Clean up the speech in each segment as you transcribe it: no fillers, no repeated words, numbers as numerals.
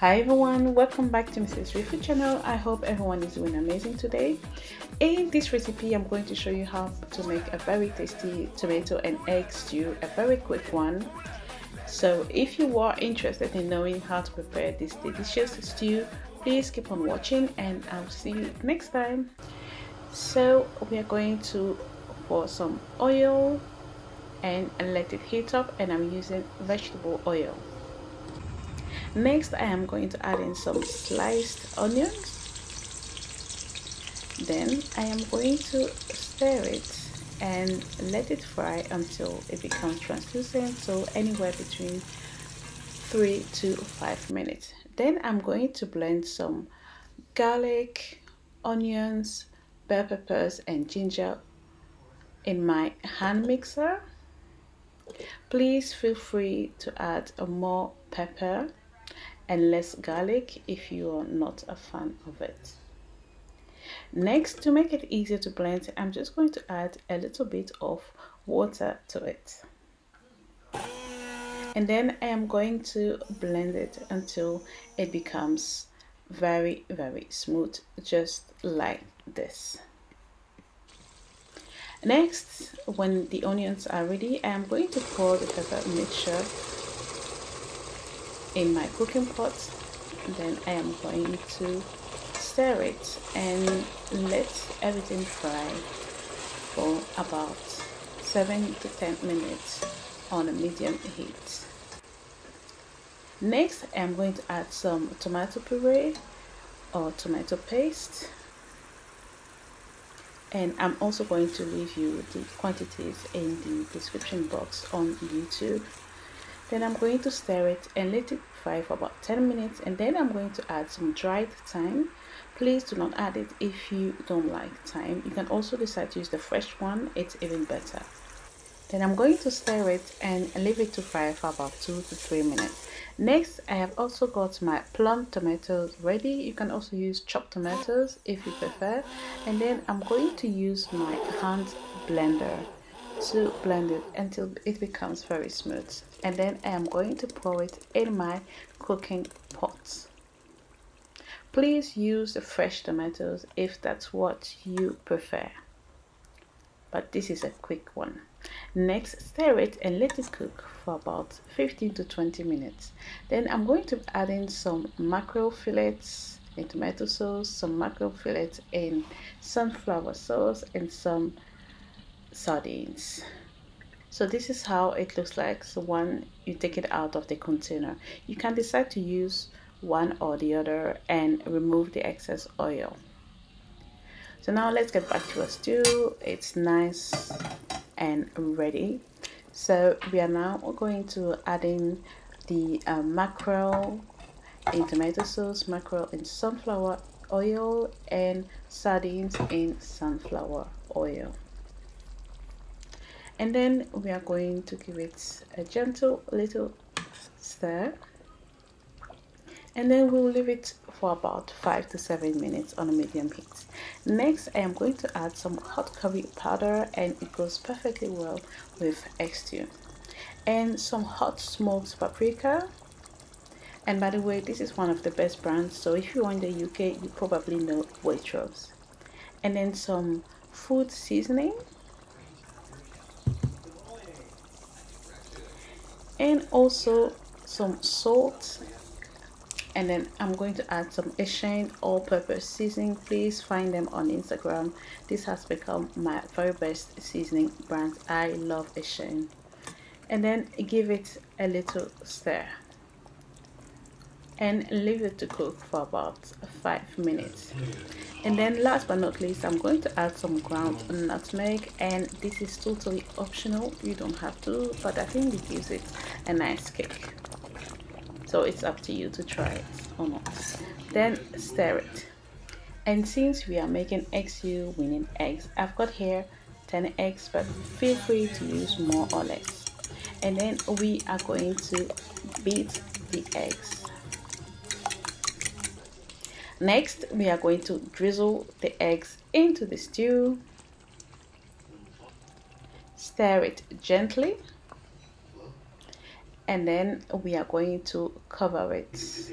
Hi everyone, welcome back to Mrsdrewry channel. I hope everyone is doing amazing today. In this recipe I'm going to show you how to make a very tasty tomato and egg stew, a very quick one. So if you are interested in knowing how to prepare this delicious stew, please keep on watching and I'll see you next time. So we are going to pour some oil and let it heat up, and I'm using vegetable oil. Next, I am going to add in some sliced onions. Then I am going to stir it and let it fry until it becomes translucent, so anywhere between 3 to 5 minutes. Then I'm going to blend some garlic, onions, bell peppers and ginger in my hand mixer. Please feel free to add more pepper and less garlic if you are not a fan of it. Next, to make it easier to blend, I'm just going to add a little bit of water to it, and then I am going to blend it until it becomes very smooth, just like this. Next, when the onions are ready, I am going to pour the pepper mixture in my cooking pot, and then I am going to stir it and let everything fry for about 7 to 10 minutes on a medium heat. Next, I am going to add some tomato puree or tomato paste, and I'm also going to leave you the quantities in the description box on YouTube. Then I'm going to stir it and let it fry for about 10 minutes, and then I'm going to add some dried thyme. Please do not add it if you don't like thyme. You can also decide to use the fresh one, it's even better. Then I'm going to stir it and leave it to fry for about 2 to 3 minutes. Next, I have also got my plum tomatoes ready. You can also use chopped tomatoes if you prefer. And then I'm going to use my hand blender to blend it until it becomes very smooth. And then I am going to pour it in my cooking pot. Please use the fresh tomatoes if that's what you prefer, but this is a quick one. Next, stir it and let it cook for about 15 to 20 minutes. Then I'm going to add in some mackerel fillets in tomato sauce, some mackerel fillets in sunflower sauce and some sardines. So this is how it looks like, so when you take it out of the container. You can decide to use one or the other and remove the excess oil. So now let's get back to our stew. It's nice and ready. So we are now going to add in the mackerel in tomato sauce, mackerel in sunflower oil and sardines in sunflower oil. And then we are going to give it a gentle little stir, and then we'll leave it for about 5 to 7 minutes on a medium heat. Next, I am going to add some hot curry powder, and it goes perfectly well with egg stew, and some hot smoked paprika. And by the way, this is one of the best brands, so if you are in the UK you probably know Waitrose. And then some food seasoning, and also some salt. And then I'm going to add some Eshan all-purpose seasoning. Please find them on Instagram. This has become my very best seasoning brand. I love Eshan. And then give it a little stir and leave it to cook for about 5 minutes. And then last but not least, I'm going to add some ground nutmeg, and this is totally optional, you don't have to, but I think it gives it a nice kick. So it's up to you to try it or not. Then stir it. And since we are making egg stew, we need eggs. I've got here 10 eggs, but feel free to use more or less. And then we are going to beat the eggs. Next, we are going to drizzle the eggs into the stew. Stir it gently. And then we are going to cover it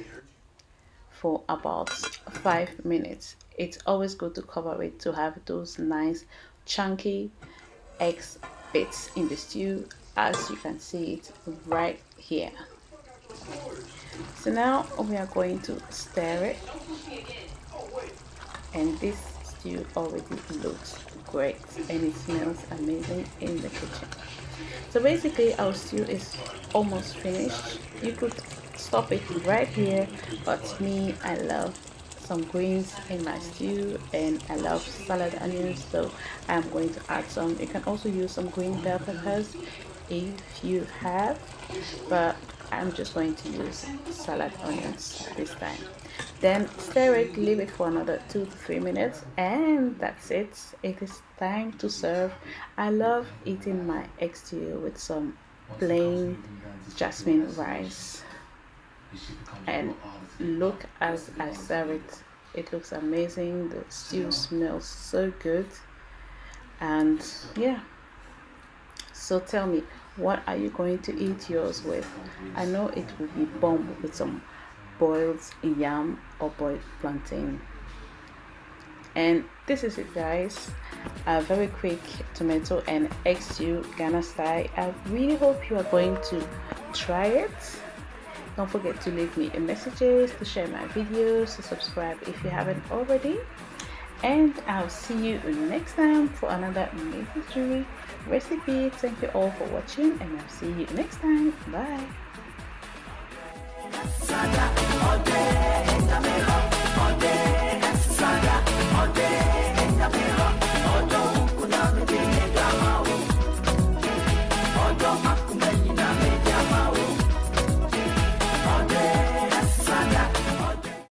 for about 5 minutes. It's always good to cover it to have those nice chunky eggs bits in the stew, as you can see it right here. So now we are going to stir it, and this stew already looks great and it smells amazing in the kitchen. So basically our stew is almost finished. You could stop it right here, but me, I love some greens in my stew and I love salad onions, so I'm going to add some. You can also use some green bell peppers if you have, but I'm just going to use salad onions this time. Then stir it, leave it for another 2 to 3 minutes, and that's it. It is time to serve. I love eating my egg stew with some plain jasmine rice, and look as I serve it. It looks amazing. The stew smells so good. And yeah, so tell me, what are you going to eat yours with? I know it will be bomb with some boiled yam or boiled plantain. And this is it, guys, a very quick tomato and egg stew Ghana style. I really hope you are going to try it. Don't forget to leave me a messages, to share my videos, to subscribe if you haven't already. And I'll see you next time for another Mrsdrewry recipe. Thank you all for watching, and I'll see you next time. Bye.